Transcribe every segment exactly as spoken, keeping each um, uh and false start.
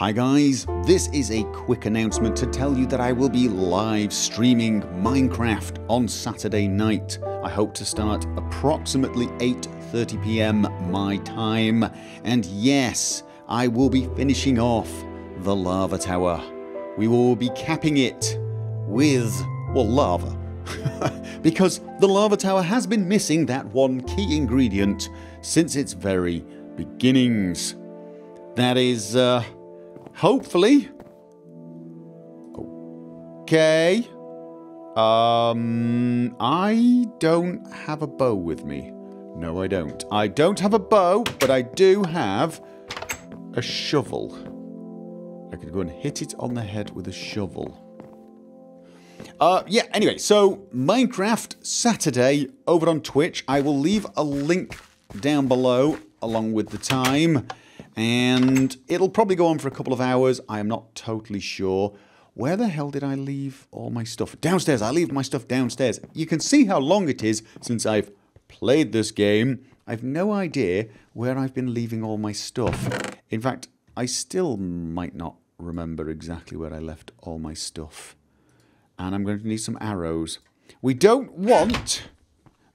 Hi guys, this is a quick announcement to tell you that I will be live streaming Minecraft on Saturday night. I hope to start approximately eight thirty p m my time. And yes, I will be finishing off the lava tower. We will be capping it with, well, lava. Because the lava tower has been missing that one key ingredient since its very beginnings. That is, uh... hopefully. Okay. Um, I don't have a bow with me. No, I don't. I don't have a bow, but I do have a shovel. I could go and hit it on the head with a shovel. Uh, yeah, anyway, so Minecraft Saturday over on Twitch. I will leave a link down below along with the time. And it'll probably go on for a couple of hours. I am not totally sure. Where the hell did I leave all my stuff? Downstairs. I leave my stuff downstairs. You can see how long it is since I've played this game. I've no idea where I've been leaving all my stuff. In fact, I still might not remember exactly where I left all my stuff. And I'm going to need some arrows. We don't want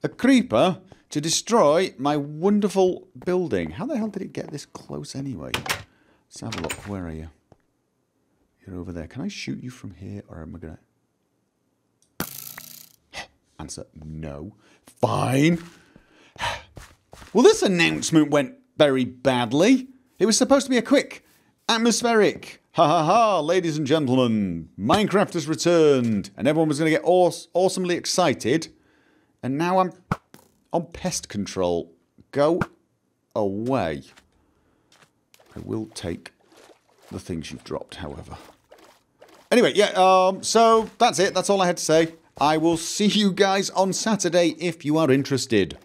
a creeper to destroy my wonderful building. How the hell did it get this close anyway? Let's have a look. Where are you? You're over there. Can I shoot you from here or am I gonna... Answer, no. Fine. Well, this announcement went very badly. It was supposed to be a quick, atmospheric, ha ha ha, ladies and gentlemen, Minecraft has returned. And everyone was gonna get aw- awesomely excited. And now I'm... on pest control. Go away. I will take the things you've dropped, however. Anyway, yeah, um, so that's it. That's all I had to say. I will see you guys on Saturday if you are interested.